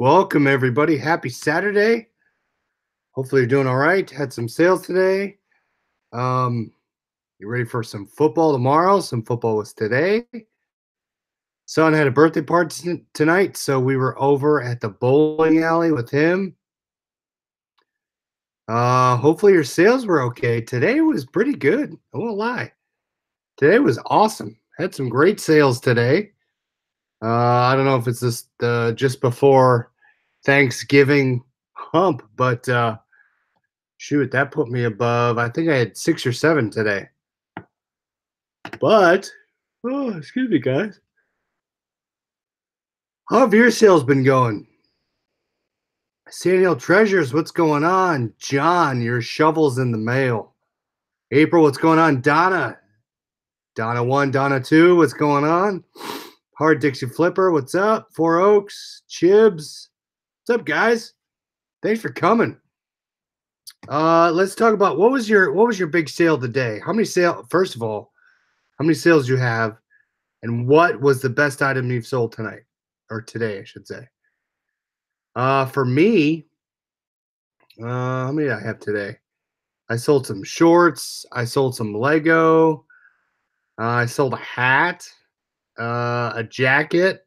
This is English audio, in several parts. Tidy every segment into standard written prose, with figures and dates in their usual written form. Welcome, everybody. Happy Saturday. Hopefully you're doing all right. Had some sales today. You ready for some football tomorrow? Some football was today. Son had a birthday party tonight, so we were over at the bowling alley with him. Hopefully your sales were okay. Today was pretty good. I won't lie. Today was awesome. Had some great sales today. I don't know if it's just before Thanksgiving hump, but shoot, that put me above. I think I had 6 or 7 today. But, oh, excuse me, guys. How have your sales been going? Samuel Treasures, what's going on? John, your shovel's in the mail. April, what's going on? Donna. Donna 1, Donna 2, what's going on? Hard Dixie Flipper, what's up? Four Oaks, Chibs. What's up, guys? Thanks for coming. Let's talk about what was your big sale today? How many sales, first of all, how many sales you have, and what was the best item you've sold tonight? Or today, I should say. For me, how many did I have today? I sold some shorts, I sold some Lego, I sold a hat. A jacket,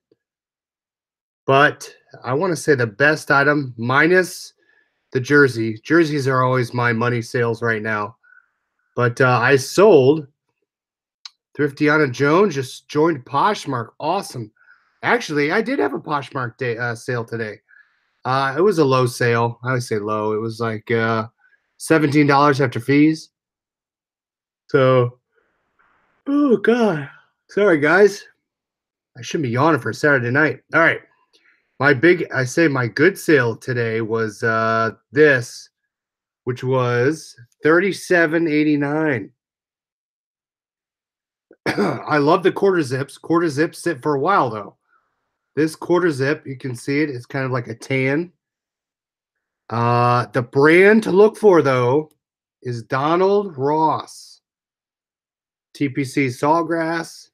but I want to say the best item minus the jersey. Jerseys are always my money sales right now, but I sold Thriftyana Jones just joined Poshmark. Awesome. Actually, I did have a Poshmark day sale today. It was a low sale. I would say low. It was like $17 after fees. So, oh God, sorry guys. I shouldn't be yawning for a Saturday night. All right. My good sale today was this, which was $37.89. I love the quarter zips. Quarter zips sit for a while, though. This quarter zip, you can see it. It's kind of like a tan. The brand to look for, though, is Donald Ross. TPC Sawgrass.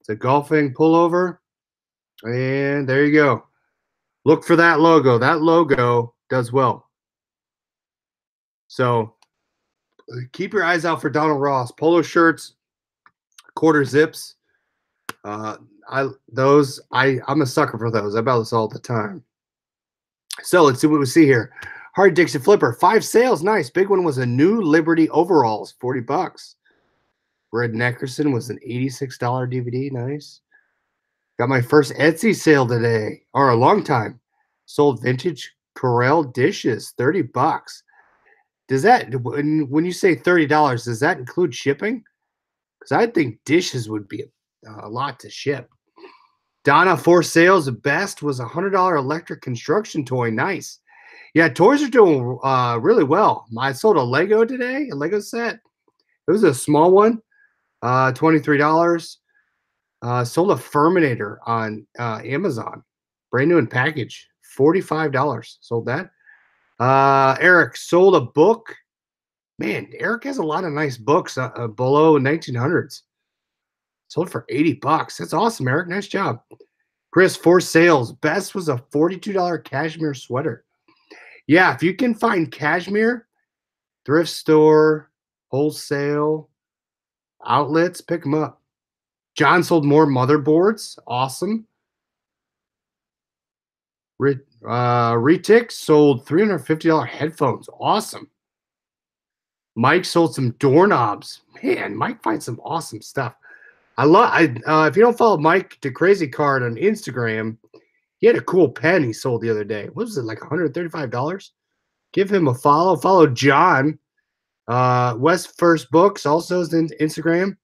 It's a golfing pullover, and there you go. Look for that logo. That logo does well. So keep your eyes out for Donald Ross. Polo shirts, quarter zips. I'm a sucker for those. I buy this all the time. So let's see what we see here. Hard Dixie Flipper, 5 sales. Nice. Big one was a new Liberty overalls, 40 bucks. Brad Nickerson was an $86 DVD. Nice. Got my first Etsy sale today, or a long time. Sold vintage Corelle dishes, 30 bucks. Does that, when you say $30, does that include shipping? Because I think dishes would be a lot to ship. Donna, 4 sales. The best was a $100 electric construction toy. Nice. Yeah, toys are doing really well. I sold a Lego today, a Lego set. It was a small one. $23. Sold a Furminator on Amazon. Brand new in package. $45. Sold that. Eric sold a book. Man, Eric has a lot of nice books below 1900s. Sold for 80 bucks. That's awesome, Eric. Nice job. Chris, 4 sales. Best was a $42 cashmere sweater. Yeah, if you can find cashmere, thrift store, wholesale, outlets, pick them up. John sold more motherboards. Awesome. Retix sold $350 headphones. Awesome. Mike sold some doorknobs. Man, Mike finds some awesome stuff. If you don't follow Mike the Crazy Card on Instagram, he had a cool pen he sold the other day. What was it, like $135? Give him a follow. Follow John. West First Books also is on Instagram.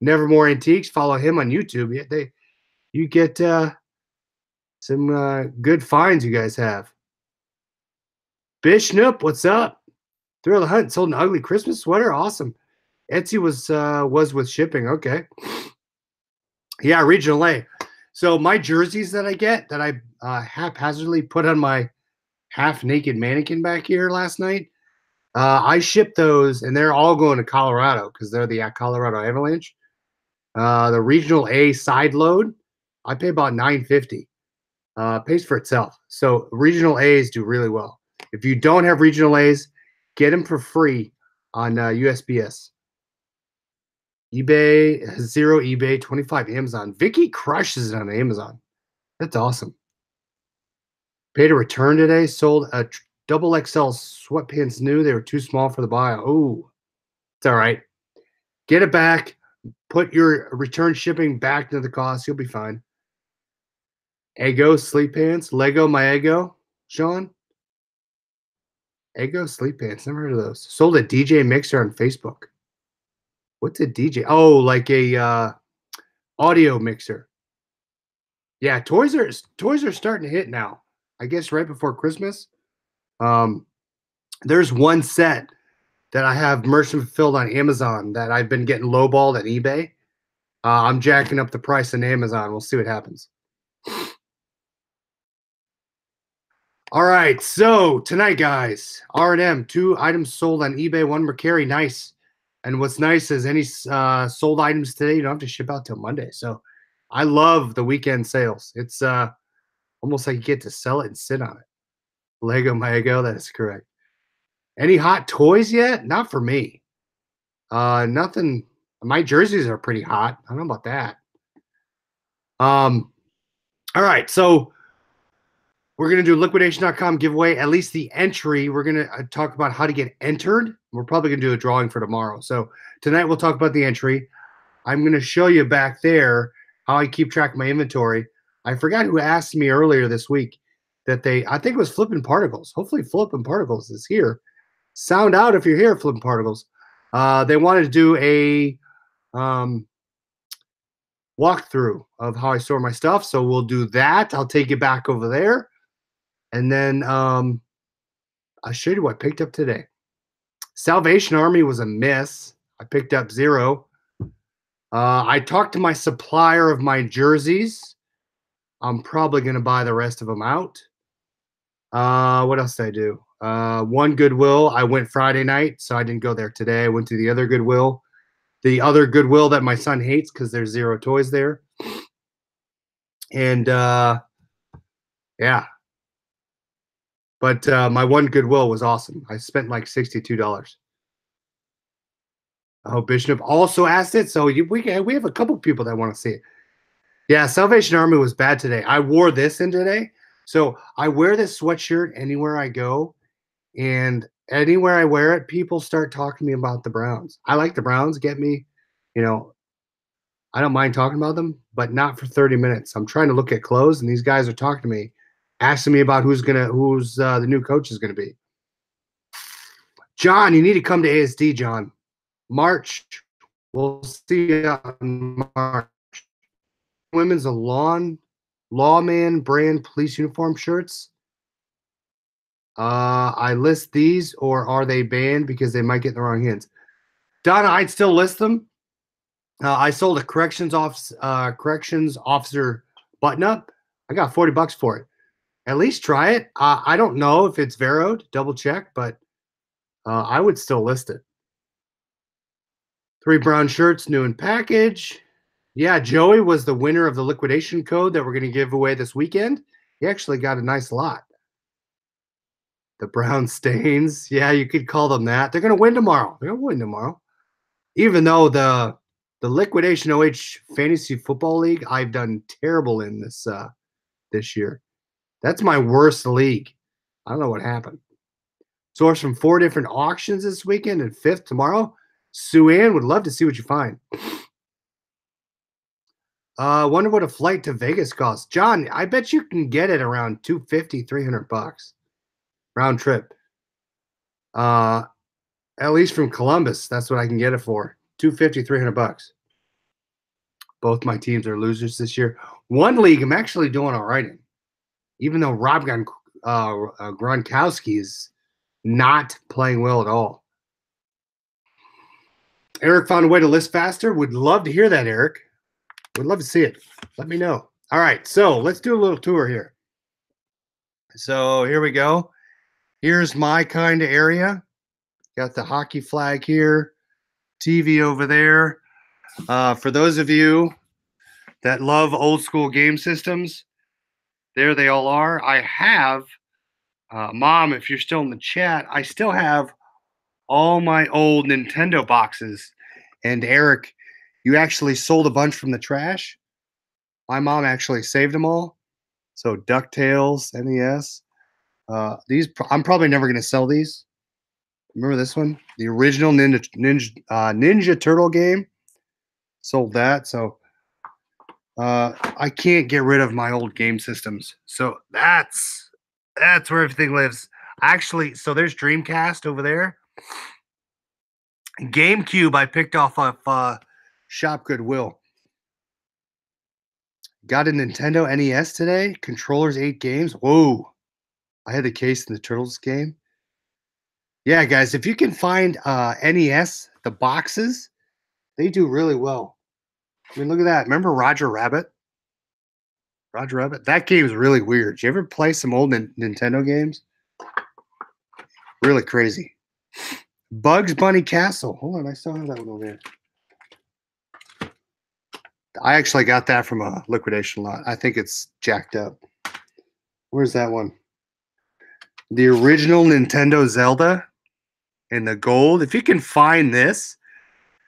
Nevermore Antiques, follow him on YouTube. You get some good finds you guys have. Bishnup, what's up? Thrill the Hunt sold an ugly Christmas sweater. Awesome. Etsy was with shipping. Okay. Yeah, regional A. So my jerseys that I get that I haphazardly put on my half-naked mannequin back here last night, I ship those, and they're all going to Colorado because they're the Colorado Avalanche. The Regional A side load, I pay about $9.50. pays for itself. So regional A's do really well. If you don't have regional A's, get them for free on USPS. eBay, 0 eBay, 25 Amazon. Vicky crushes it on Amazon. That's awesome. Paid a return today. Sold a double XL sweatpants new. They were too small for the bio. Oh, it's all right. Get it back. Put your return shipping back to the cost. You'll be fine. Ego sleep pants. Lego my ego. Sean. Ego sleep pants. Never heard of those. Sold a DJ mixer on Facebook. What's a DJ? Oh, like a audio mixer. Yeah, toys are starting to hit now. I guess right before Christmas. There's one set that I have merchant fulfilled on Amazon that I've been getting lowballed at eBay. I'm jacking up the price on Amazon. We'll see what happens. All right, so tonight, guys, R&M, 2 items sold on eBay, 1 Mercari. Nice. And what's nice is any sold items today, you don't have to ship out till Monday. So I love the weekend sales. It's almost like you get to sell it and sit on it. Lego my ego, that is correct. Any hot toys yet? Not for me. Nothing. My jerseys are pretty hot. I don't know about that. All right, so we're going to do liquidation.com giveaway, at least the entry. We're going to talk about how to get entered. We're probably going to do a drawing for tomorrow. So tonight we'll talk about the entry. I'm going to show you back there how I keep track of my inventory. I forgot who asked me earlier this week that they, I think it was Flippin' Particles. Hopefully Flippin' Particles is here. Sound out if you're here, Flippin' Particles. They wanted to do a walkthrough of how I store my stuff. So we'll do that. I'll take you back over there. And then I'll show you what I picked up today. Salvation Army was a miss. I picked up 0. I talked to my supplier of my jerseys. I'm probably going to buy the rest of them out. What else did I do? 1 Goodwill. I went Friday night, so I didn't go there today. I went to the other Goodwill. The other Goodwill that my son hates because there's 0 toys there. And, yeah. But my 1 Goodwill was awesome. I spent like $62. Oh, Bishop also asked it, so we have a couple people that want to see it. Yeah, Salvation Army was bad today. I wore this in today. So I wear this sweatshirt anywhere I go. And anywhere I wear it, people start talking to me about the Browns. I like the Browns. Get me, you know, I don't mind talking about them, but not for 30 minutes. I'm trying to look at clothes, and these guys are talking to me, asking me about who's the new coach is going to be. John, you need to come to ASD, John. March. We'll see you in March. Women's lawman brand police uniform shirts. I list these, or are they banned because they might get in the wrong hands? Donna, I'd still list them. I sold a corrections officer button up. I got $40 for it. At least try it. I don't know if it's Veroed. Double check, but I would still list it. 3 brown shirts, new in package. Yeah, Joey was the winner of the liquidation code that we're going to give away this weekend. He actually got a nice lot. The brown stains. Yeah, you could call them that. They're going to win tomorrow. They're going to win tomorrow. Even though the liquidation OH Fantasy Football League, I've done terrible in this this year. That's my worst league. I don't know what happened. Sourced from 4 different auctions this weekend and 5th tomorrow. Sue Ann would love to see what you find. Wonder what a flight to Vegas costs. John, I bet you can get it around $250, $300 round trip. At least from Columbus, that's what I can get it for. $250, $300. Both my teams are losers this year. One league I'm actually doing all right in, even though Rob Gronkowski is not playing well at all. Eric found a way to list faster. Would love to hear that, Eric. Would love to see it. Let me know. All right, so let's do a little tour here. So here we go. Here's my kind of area. Got the hockey flag here, TV over there. For those of you that love old school game systems, There they all are. I have, Mom, if you're still in the chat, I still have all my old Nintendo boxes. And Eric, you actually sold a bunch from the trash. My mom actually saved them all. So DuckTales, NES. These I'm probably never going to sell these. Remember this one? The original Ninja Turtle game. Sold that. So I can't get rid of my old game systems. So that's where everything lives. Actually, so there's Dreamcast over there. GameCube I picked off of Shop Goodwill. Got a Nintendo NES today. Controllers, 8 games. Whoa. I had the case in the Turtles game. Yeah, guys, if you can find NES, the boxes, they do really well. I mean, look at that. Remember Roger Rabbit? Roger Rabbit? That game is really weird. Did you ever play some old Nintendo games? Really crazy. Bugs Bunny Castle. Hold on, I still have that one over here. I actually got that from a liquidation lot. I think it's jacked up. Where's that one? The original Nintendo Zelda in the gold. If you can find this,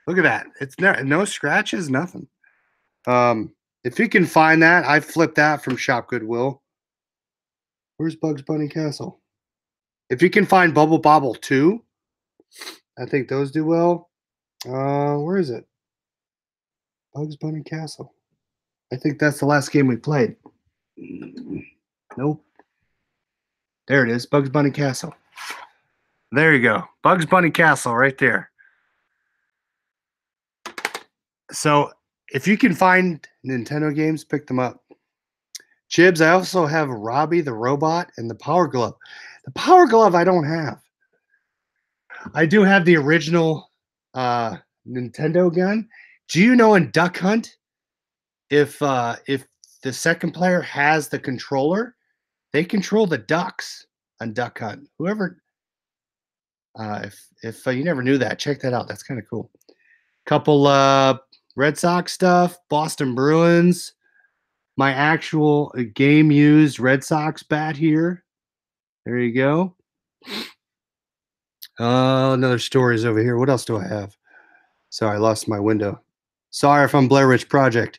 look at that. It's no scratches, nothing. If you can find that, I flipped that from Shop Goodwill. Where's Bugs Bunny Castle? If you can find Bubble Bobble 2, I think those do well. Where is it? Bugs Bunny Castle. I think that's the last game we played. Nope. There it is. Bugs Bunny Castle. There you go. Bugs Bunny Castle right there. So if you can find Nintendo games, pick them up. Chibs, I also have Robbie the Robot and the Power Glove. The Power Glove I don't have. I do have the original Nintendo gun. Do you know in Duck Hunt, if the second player has the controller, they control the ducks on Duck Hunt. Whoever, if you never knew that, check that out. That's kind of cool. Couple Red Sox stuff, Boston Bruins, my actual game-used Red Sox bat here. There you go. Another story is over here. What else do I have? Sorry, I lost my window. Sorry from Blair Witch Project.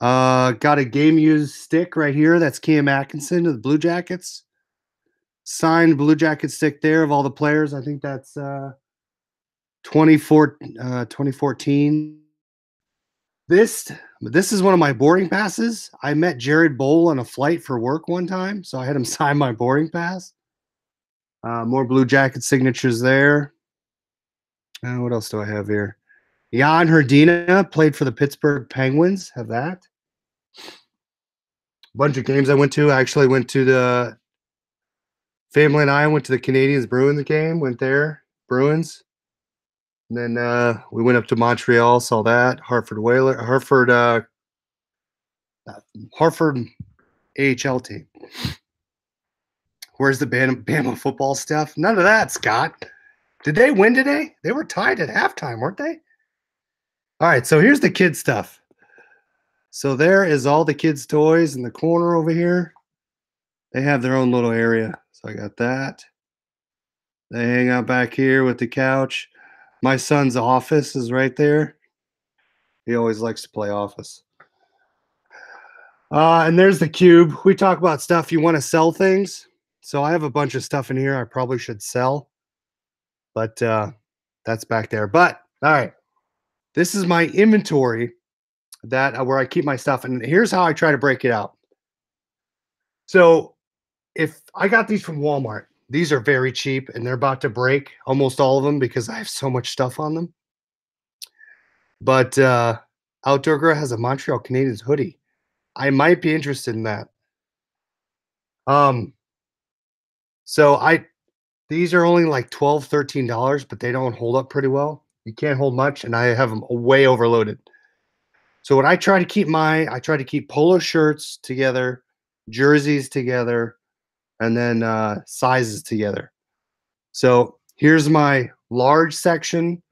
Got a game-used stick right here. That's Cam Atkinson of the Blue Jackets. Signed Blue Jacket stick there of all the players. I think that's 2014. This is one of my boarding passes. I met Jared Bowl on a flight for work one time, so I had him sign my boarding pass. More Blue Jacket signatures there. What else do I have here? Jan Hrdina played for the Pittsburgh Penguins. Have that. Bunch of games I went to. I actually went to the family and I went to the Canadiens Bruins game. Went there. Bruins. And then we went up to Montreal. Saw that. Hartford Whaler. Hartford AHL team. Where's the Bama football stuff? None of that, Scott. Did they win today? They were tied at halftime, weren't they? All right, so here's the kid stuff. So there is all the kids' toys in the corner over here. They have their own little area. So I got that. They hang out back here with the couch. My son's office is right there. He always likes to play Office. And there's the cube. We talk about stuff. You want to sell things. So I have a bunch of stuff in here I probably should sell. But that's back there. But, all right. This is my inventory where I keep my stuff. And here's how I try to break it out. So if I got these from Walmart, these are very cheap and they're about to break almost all of them because I have so much stuff on them. But Outdoor Girl has a Montreal Canadiens hoodie. I might be interested in that. These are only like $12, $13, but they don't hold up pretty well. You can't hold much, and I have them way overloaded. So what I try to keep I try to keep polo shirts together, jerseys together, and then sizes together. So here's my large section,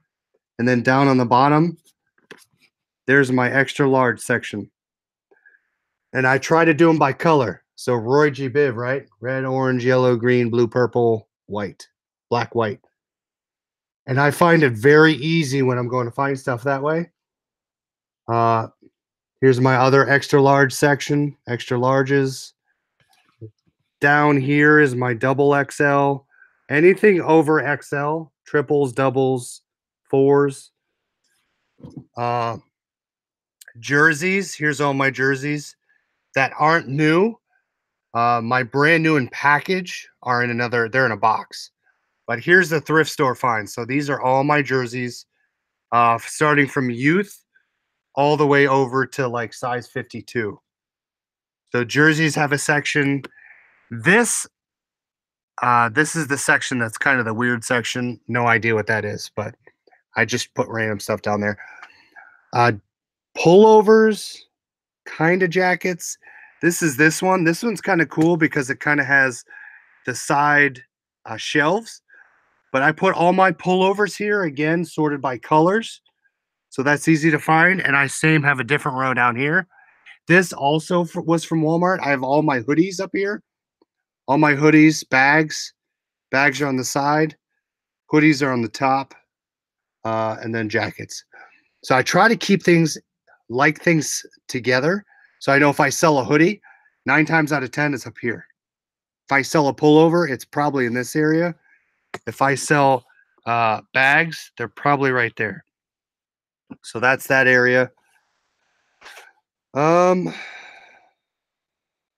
and then down on the bottom, there's my extra large section. And I try to do them by color. So Roy G. Biv, right? Red, orange, yellow, green, blue, purple, white, black, white. And I find it very easy when I'm going to find stuff that way. Here's my other extra large section, extra larges. Down here is my double XL. Anything over XL, triples, doubles, fours. Jerseys, here's all my jerseys that aren't new. My brand new and package are in another, they're in a box. But here's the thrift store find. So these are all my jerseys, starting from youth all the way over to like size 52. So jerseys have a section. This is the section that's kind of the weird section. No idea what that is, but I just put random stuff down there. Pullovers, kind of jackets. This is this one. This one's kind of cool because it kind of has the side shelves. But I put all my pullovers here, again, sorted by colors. So that's easy to find. And I same have a different row down here. This also was from Walmart. I have all my hoodies up here. All my hoodies, bags. Bags are on the side. Hoodies are on the top. And then jackets. So I try to keep things like things together. So I know if I sell a hoodie, 9 times out of 10, it's up here. If I sell a pullover, it's probably in this area. If I sell bags, they're probably right there. So that's that area.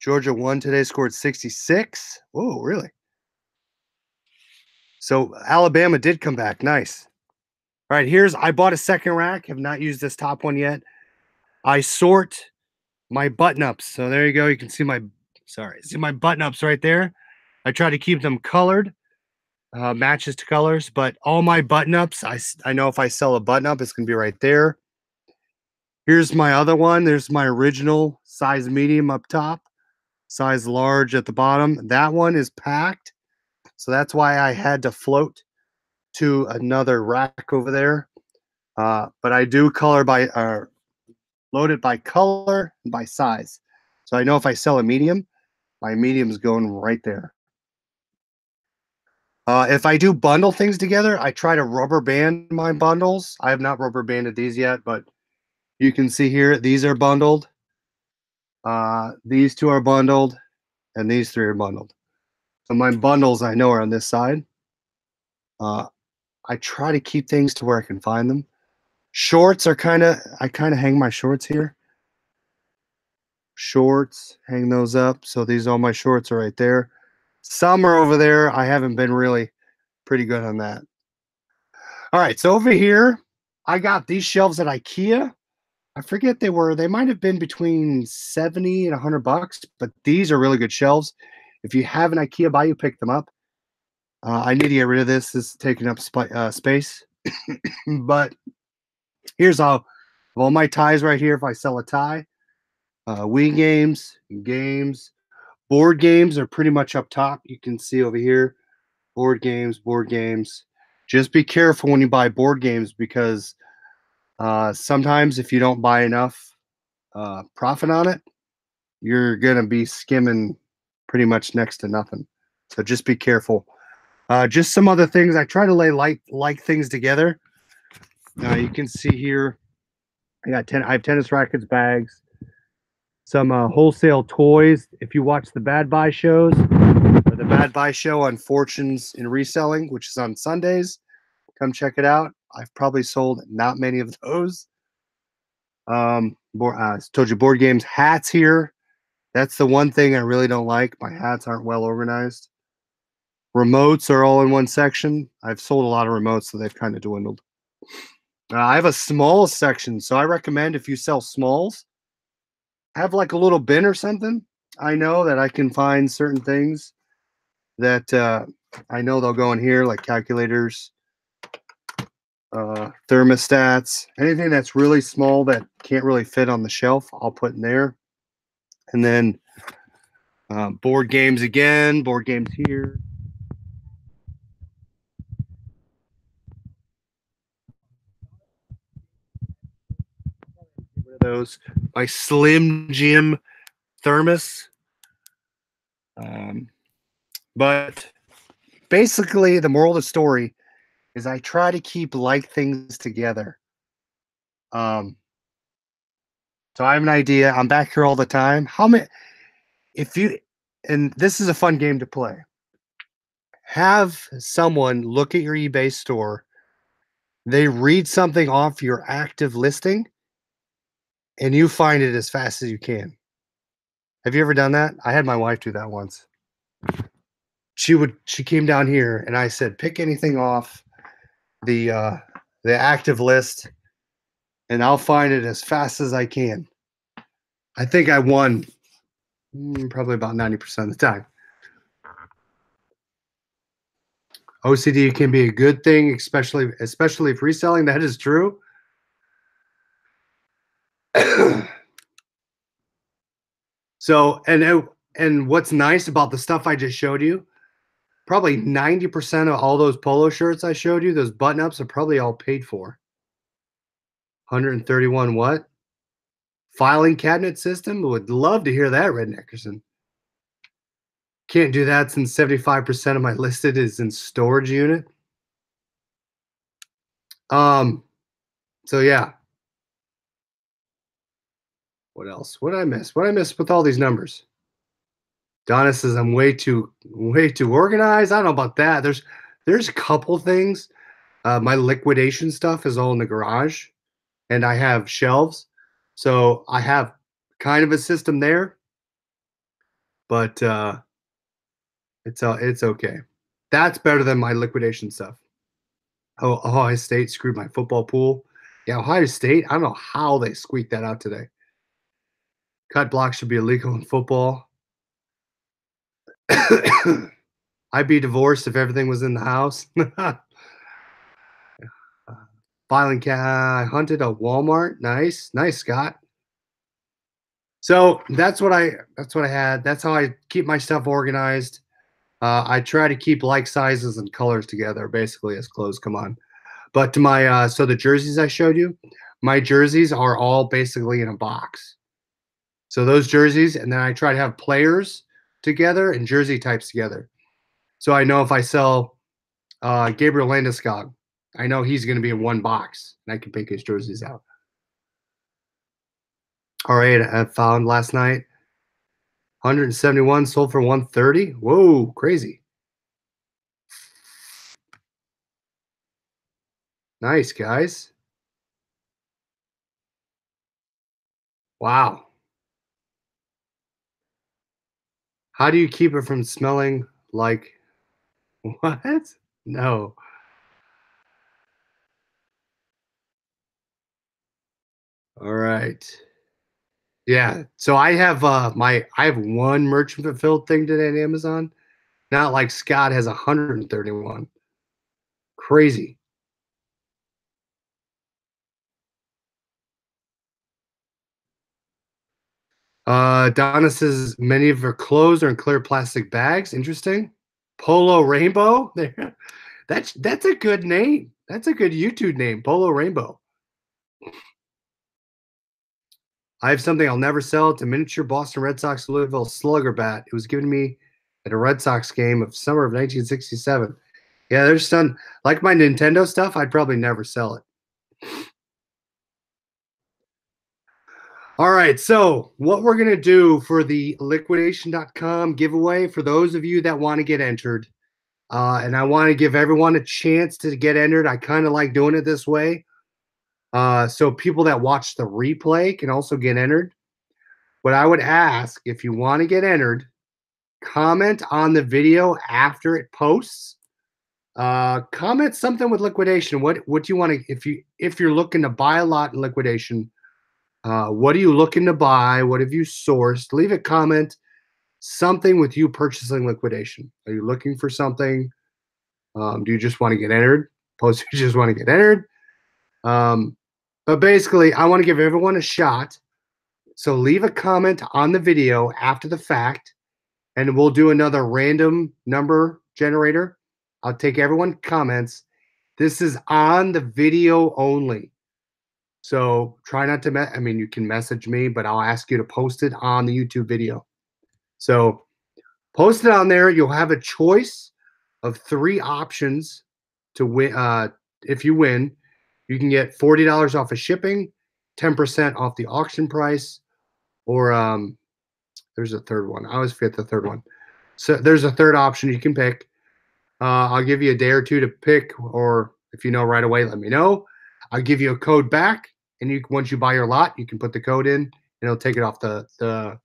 Georgia won today, scored 66. Oh, really? So Alabama did come back. Nice. All right, here's, I bought a second rack. Have not used this top one yet. I sort my button-ups. So there you go. You can see my, sorry, see my button-ups right there. I try to keep them colored, matches to colors. But all my button-ups, I know if I sell a button-up, it's going to be right there. Here's my other one. There's my original size medium up top, size large at the bottom. That one is packed. So that's why I had to float to another rack over there, but I do color by load it by color and by size. So I know if I sell a medium, my medium's going right there. If I do bundle things together, I try to rubber band my bundles. I have not rubber banded these yet, but you can see here these are bundled. These two are bundled, and these three are bundled. So my bundles I know are on this side. I try to keep things to where I can find them. Shorts are kind of, I kind of hang my shorts here. Shorts, hang those up. So these, all my shorts are right there. Some are over there. I haven't been really pretty good on that. All right. So over here, I got these shelves at IKEA. I forget they were, they might've been between 70 and $100, but these are really good shelves. If you have an IKEA buy, you pick them up. I need to get rid of this. This is taking up space. But here's all my ties right here. If I sell a tie, Wii games, board games are pretty much up top. You can see over here, board games. Just be careful when you buy board games because sometimes if you don't buy enough profit on it, you're going to be skimming pretty much next to nothing. So just be careful. Just some other things. I try to lay like things together. You can see here, I have tennis rackets, bags, some wholesale toys. If you watch the Bad Buy shows, or the Bad Buy show on Fortunes in Reselling, which is on Sundays, come check it out. I've probably sold not many of those. I told you board games, hats here. That's the one thing I really don't like. My hats aren't well organized. Remotes are all in one section. I've sold a lot of remotes, so they've kind of dwindled. I have a small section, so I recommend if you sell smalls, have like a little bin or something. I know that I can find certain things that I know they'll go in here, like calculators, thermostats, anything that's really small that can't really fit on the shelf, I'll put in there. And then board games again, board games here. Those, my Slim Jim thermos But basically, the moral of the story is I try to keep like things together. So I have an idea. I'm back here all the time. How many? If you, and this is a fun game to play. Have someone look at your eBay store. They read something off your active listing, and you find it as fast as you can. Have you ever done that? I had my wife do that once. She came down here, and I said, pick anything off the active list, and I'll find it as fast as I can. I think I won probably about 90% of the time. OCD can be a good thing, especially if reselling. That is true. So, and what's nice about the stuff I just showed you, probably 90% of all those polo shirts I showed you, those button-ups are probably all paid for. 131 what? Filing cabinet system? Would love to hear that, Red Nickerson. Can't do that since 75% of my listed is in storage unit. So yeah. What else? What did I miss? What did I miss with all these numbers? Donna says I'm way too organized. I don't know about that. There's a couple things. My liquidation stuff is all in the garage, and I have shelves, so I have kind of a system there. But it's okay. That's better than my liquidation stuff. Oh, Ohio State screwed my football pool. Yeah, Ohio State. I don't know how they squeaked that out today. Cut blocks should be illegal in football. I'd be divorced if everything was in the house. Filing cat. I hunted a Walmart. Nice, nice, Scott. So that's what I had. That's how I keep my stuff organized. I try to keep like sizes and colors together, basically, as clothes come on. But to my so the jerseys I showed you, my jerseys are all basically in a box. So those jerseys, and then I try to have players together and jersey types together. So I know if I sell Gabriel Landeskog, I know he's going to be in one box, and I can pick his jerseys out. All right, I found last night 171 sold for 130. Whoa, crazy. Nice, guys. Wow. How do you keep it from smelling like what? No. All right. Yeah. So I have I have one merchant fulfilled thing today on Amazon. Not like Scott has 131. Crazy. Donna says many of her clothes are in clear plastic bags. Interesting. Polo Rainbow. That's a good name. That's a good YouTube name, Polo Rainbow. I have something I'll never sell. It's a miniature Boston Red Sox Louisville Slugger bat. It was given to me at a Red Sox game of summer of 1967. Yeah, there's some, like my Nintendo stuff, I'd probably never sell it. All right, so what we're going to do for the liquidation.com giveaway, for those of you that want to get entered, and I want to give everyone a chance to get entered. I kind of like doing it this way. So people that watch the replay can also get entered. What I would ask, if you want to get entered, comment on the video after it posts. Comment something with liquidation. What do you want to, if you're looking to buy a lot in liquidation, what are you looking to buy? What have you sourced? Leave a comment, something with you purchasing liquidation. Are you looking for something? Do you just want to get entered? Post you just want to get entered. But basically, I want to give everyone a shot. So leave a comment on the video after the fact, and we'll do another random number generator. I'll take everyone's comments. This is on the video only. So try not to, I mean, you can message me, but I'll ask you to post it on the YouTube video. So Post it on there. You'll have a choice of three options to win. If you win, you can get $40 off of shipping, 10% off the auction price, or there's a third one. I always forget the third one. So there's a third option you can pick. I'll give you a day or two to pick, or if you know right away, let me know. I'll give you a code back, and you, once you buy your lot, you can put the code in, and it'll take it off the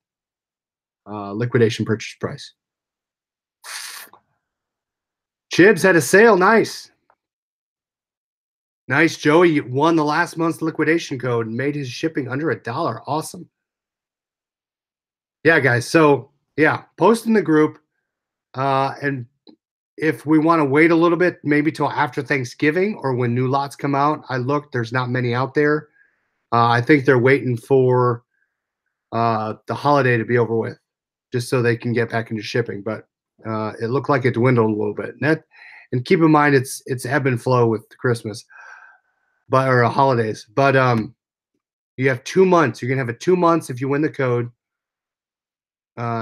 liquidation purchase price. Chibs had a sale. Nice. Nice, Joey. You won the last month's liquidation code and made his shipping under $1. Awesome. Yeah, guys. So, yeah, post in the group. And if we want to wait a little bit, maybe till after Thanksgiving or when new lots come out. I looked. There's not many out there. I think they're waiting for the holiday to be over with just so they can get back into shipping. But it looked like it dwindled a little bit. And, and keep in mind, it's ebb and flow with Christmas. But, or holidays, but you have 2 months. You're gonna have a 2 months if you win the code.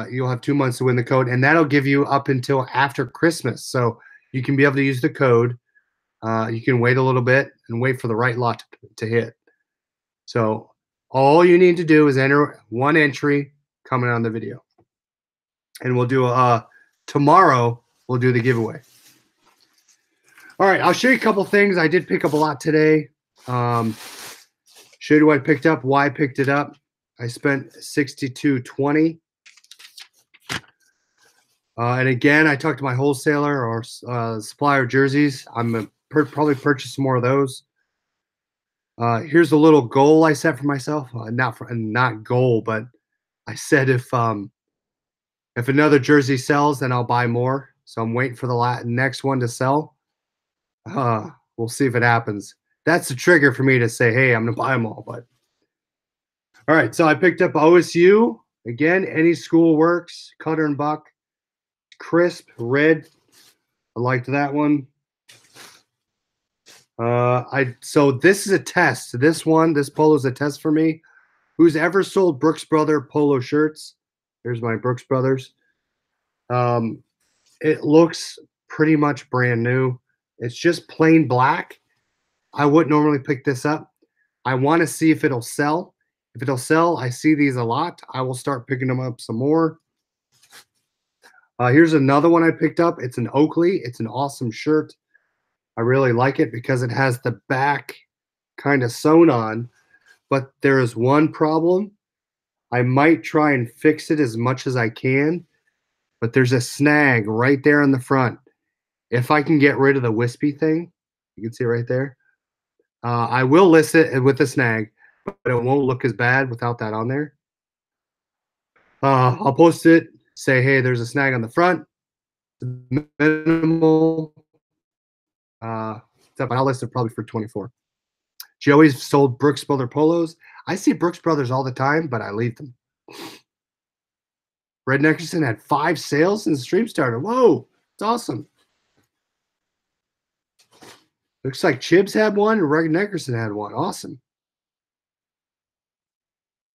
You'll have 2 months to win the code, and that'll give you up until after Christmas. So you can be able to use the code. You can wait a little bit and wait for the right lot to hit. So all you need to do is enter one entry coming on the video, and we'll do tomorrow. We'll do the giveaway. All right, I'll show you a couple things. I did pick up a lot today. Show you what I picked up, why I picked it up. I spent $62.20. And again, I talked to my wholesaler or supplier of jerseys. I'm gonna probably purchase more of those. Here's a little goal I set for myself. Not goal, but I said if another jersey sells, then I'll buy more. So I'm waiting for the next one to sell. We'll see if it happens. That's the trigger for me to say, hey, I'm going to buy them all. But all right, so I picked up OSU. Again, any school works. Cutter and Buck. Crisp, red. I liked that one. So this is a test. This one, this polo is a test for me. Who's ever sold Brooks Brother polo shirts? Here's my Brooks Brothers. It looks pretty much brand new. It's just plain black. I wouldn't normally pick this up. I want to see if it'll sell. If it'll sell, I see these a lot. I will start picking them up some more. Here's another one I picked up. It's an Oakley. It's an awesome shirt. I really like it because it has the back kind of sewn on. But there is one problem. I might try and fix it as much as I can. But there's a snag right there in the front. If I can get rid of the wispy thing, you can see it right there. I will list it with a snag, but it won't look as bad without that on there. I'll post it, say, hey, there's a snag on the front. Minimal. I'll list it probably for 24. Joey's sold Brooks Brothers polos. I see Brooks Brothers all the time, but I leave them. Brad Nickerson had 5 sales since the stream started. Whoa, it's awesome. Looks like Chibs had one and Greg Nickerson had one. Awesome.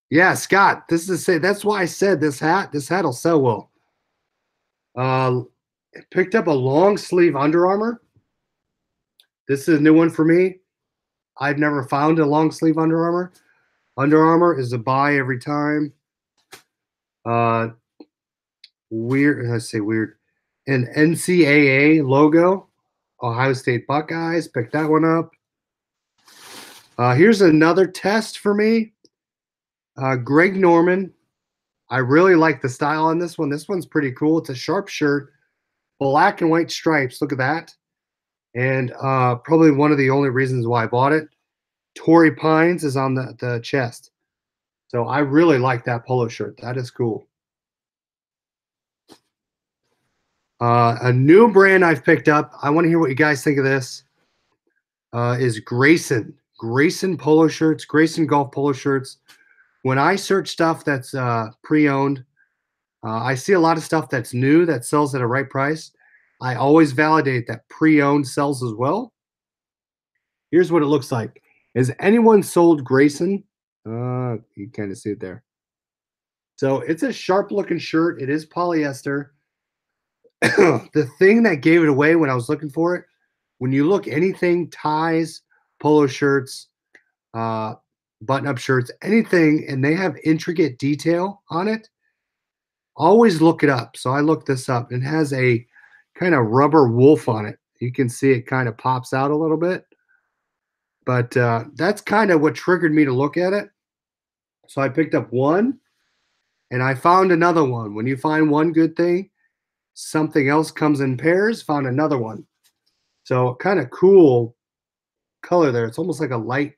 Yeah, Scott, this is say that's why I said this hat will sell well. Picked up a long sleeve Under Armour. This is a new one for me. I've never found a long sleeve Under Armour. Under Armour is a buy every time. Weird, I say weird. An NCAA logo. Ohio State Buckeyes, picked that one up. Here's another test for me. Greg Norman. I really like the style on this one. This one's pretty cool. It's a sharp shirt, black and white stripes. Look at that. And probably one of the only reasons why I bought it. Torrey Pines is on the chest. So I really like that polo shirt. That is cool. A new brand I've picked up. I want to hear what you guys think of this. Is Grayson. Grayson polo shirts. Grayson golf polo shirts. When I search stuff that's pre-owned, I see a lot of stuff that's new that sells at a right price. I always validate that pre-owned sells as well. Here's what it looks like. Has anyone sold Grayson? You kind of see it there. So it's a sharp-looking shirt. It is polyester. the thing that gave it away when I was looking for it, when you look, anything, ties, polo shirts, button-up shirts, anything, and they have intricate detail on it, always look it up. So I looked this up. It has a kind of rubber wolf on it. You can see it kind of pops out a little bit. But that's kind of what triggered me to look at it. So I picked up one, and I found another one. When you find one good thing, something else comes in pairs, found another one. So kind of cool color there. It's almost like a light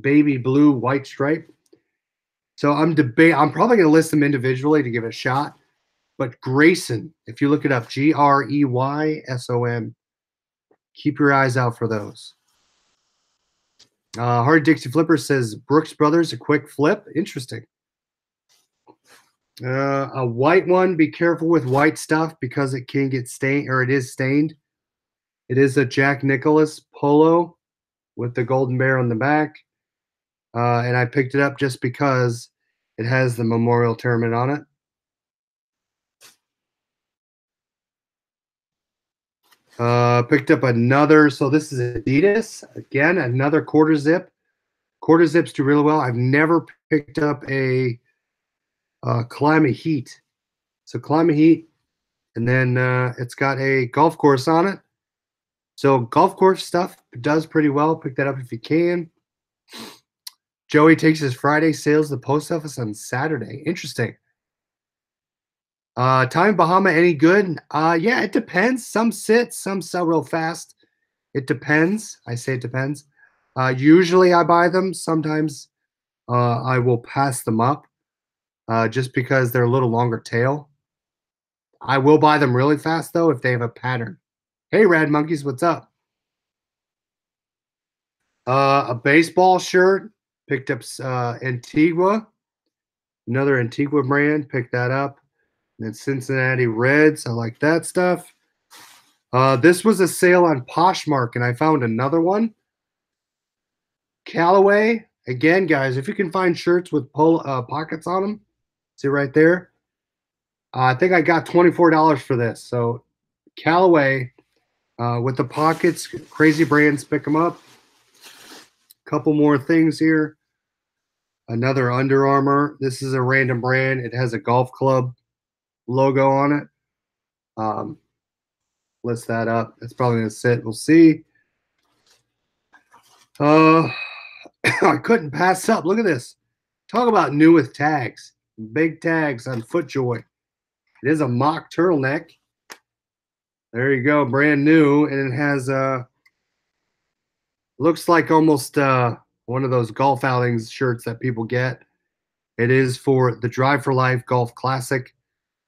baby blue white stripe. So I'm probably going to list them individually to give it a shot. But Grayson, if you look it up, Greyson, keep your eyes out for those. Hard Dixie Flipper says Brooks Brothers, a quick flip. Interesting. A white one. Be careful with white stuff because it can get stained, or it is stained. It is a Jack Nicklaus polo with the golden bear on the back. And I picked it up just because it has the Memorial Tournament on it. Picked up another, so this is Adidas. Again, another quarter zip. Quarter zips do really well. I've never picked up a Climate Heat. So Climate Heat, and then it's got a golf course on it. So golf course stuff does pretty well. Pick that up if you can. Joey takes his Friday sales to the post office on Saturday. Interesting. Tommy Bahama, any good? Yeah, it depends. Some sit, some sell real fast. It depends. I say it depends. Usually I buy them. Sometimes I will pass them up just because they're a little longer tail. I will buy them really fast, though, if they have a pattern. Hey, Rad Monkeys, what's up? A baseball shirt. Picked up Antigua. Another Antigua brand. Picked that up. And Cincinnati Reds. I like that stuff. This was a sale on Poshmark, and I found another one. Callaway. Again, guys, if you can find shirts with pockets on them, see right there. I think I got $24 for this. So Callaway with the pockets, crazy brands, pick them up. A couple more things here. Another Under Armour. This is a random brand. It has a golf club logo on it. List that up. It's probably gonna sit. We'll see. I couldn't pass up. Look at this. Talk about new with tags. Big tags on FootJoy. It is a mock turtleneck. There you go, brand new, and it has looks like almost one of those golf outings shirts that people get. It is for the Drive for Life Golf Classic.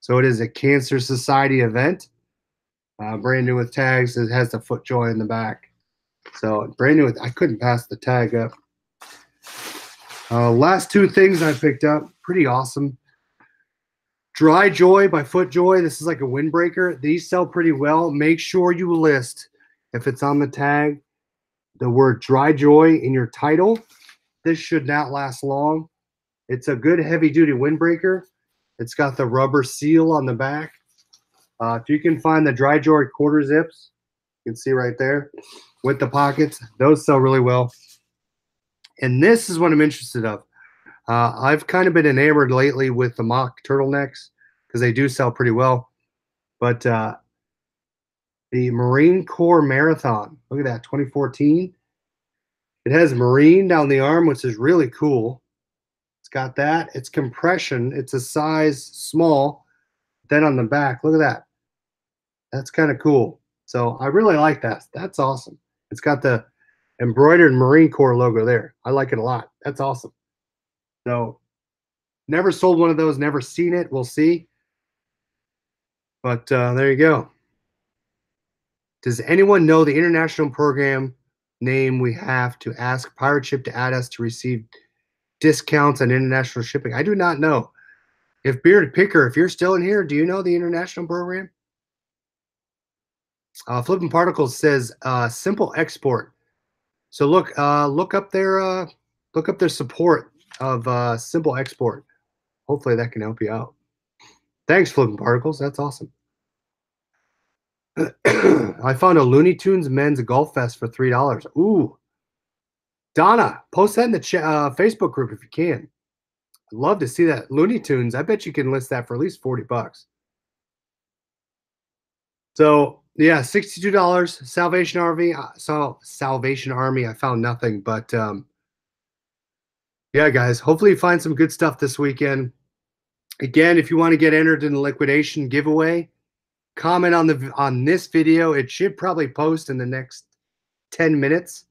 So it is a Cancer Society event, brand new with tags. It has the FootJoy in the back. So brand new with, I couldn't pass the tag up. Last two things I picked up, pretty awesome. DryJoy by FootJoy. This is like a windbreaker. These sell pretty well. Make sure you list, if it's on the tag, the word DryJoy in your title. This should not last long. It's a good heavy-duty windbreaker. It's got the rubber seal on the back. If you can find the DryJoy quarter zips, you can see right there with the pockets. Those sell really well. And this is what I'm interested of. I've kind of been enamored lately with the mock turtlenecks because they do sell pretty well. But the Marine Corps Marathon, look at that, 2014. It has Marine down the arm, which is really cool. It's got that. It's compression. It's a size small. Then on the back, look at that. That's kind of cool. So I really like that. That's awesome. It's got the embroidered Marine Corps logo there. I like it a lot. That's awesome. So never sold one of those, never seen it. We'll see. But there you go. Does anyone know the international program name we have to ask Pirate Ship to add us to receive discounts on international shipping? I do not know. If Bearded Picker, if you're still in here, do you know the international program? Flippin' Particles says simple export. So look, look up their support of simple export. Hopefully that can help you out. Thanks, Flippin' Particles. That's awesome. I found a Looney Tunes men's golf vest for $3. Ooh. Donna, post that in the Facebook group if you can. I'd love to see that. Looney Tunes, I bet you can list that for at least 40 bucks. So, yeah, $62. Salvation Army. I saw Salvation Army. I found nothing. But, yeah, guys, hopefully you find some good stuff this weekend. Again, if you want to get entered in the liquidation giveaway, comment on the this video. It should probably post in the next 10 minutes.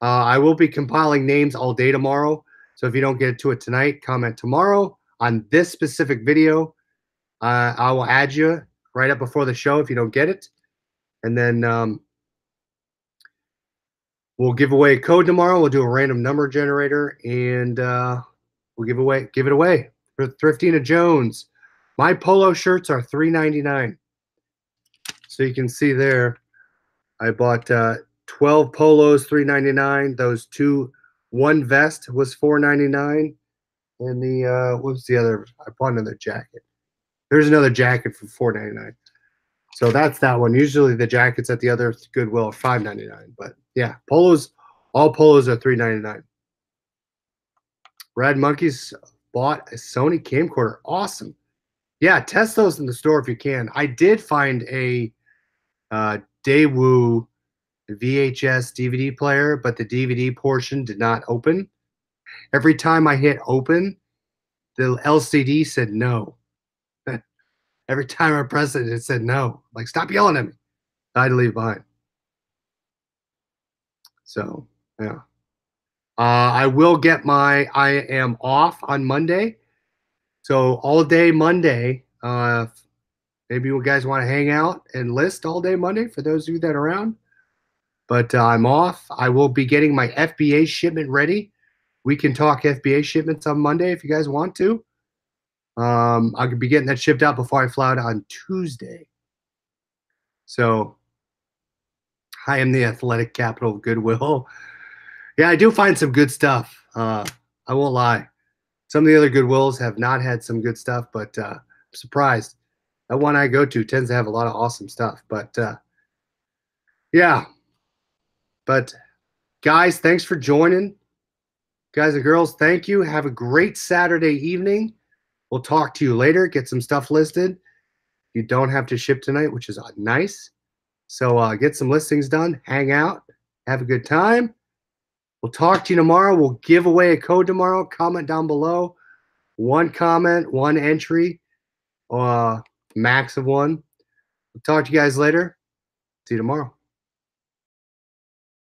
I will be compiling names all day tomorrow. So if you don't get to it tonight, comment tomorrow on this specific video. I will add you right up before the show if you don't get it. And then we'll give away a code tomorrow. We'll do a random number generator, and we'll give it away. For Thriftyana Jones, my polo shirts are $3.99. So you can see there, I bought 12 polos, $3.99. Those one vest was $4.99, and the what's the other? I bought another jacket. There's another jacket for $4.99. So that's that one. Usually the jackets at the other Goodwill are $5.99. But yeah, polos, all polos are $3.99. Rad Monkeys bought a Sony camcorder. Awesome. Yeah, test those in the store if you can. I did find a Daewoo VHS DVD player, but the DVD portion did not open. Every time I hit open, the LCD said no. Every time I pressed it, it said no. Like, stop yelling at me. I had to leave behind. So, yeah. I will get my I am off on Monday. So all day Monday, maybe you guys want to hang out and list all day Monday for those of you that are around. But I'm off. I will be getting my FBA shipment ready. We can talk FBA shipments on Monday if you guys want to. I could be getting that shipped out before I fly out on Tuesday. So I am the athletic capital of Goodwill. Yeah, I do find some good stuff. I won't lie. Some of the other Goodwills have not had some good stuff, but I'm surprised. That one I go to tends to have a lot of awesome stuff. But, yeah. But, guys, thanks for joining. Guys and girls, thank you. Have a great Saturday evening. We'll talk to you later. Get some stuff listed. You don't have to ship tonight, which is nice. So get some listings done. Hang out. Have a good time. We'll talk to you tomorrow. We'll give away a code tomorrow. Comment down below. One comment, one entry, max of one. We'll talk to you guys later. See you tomorrow.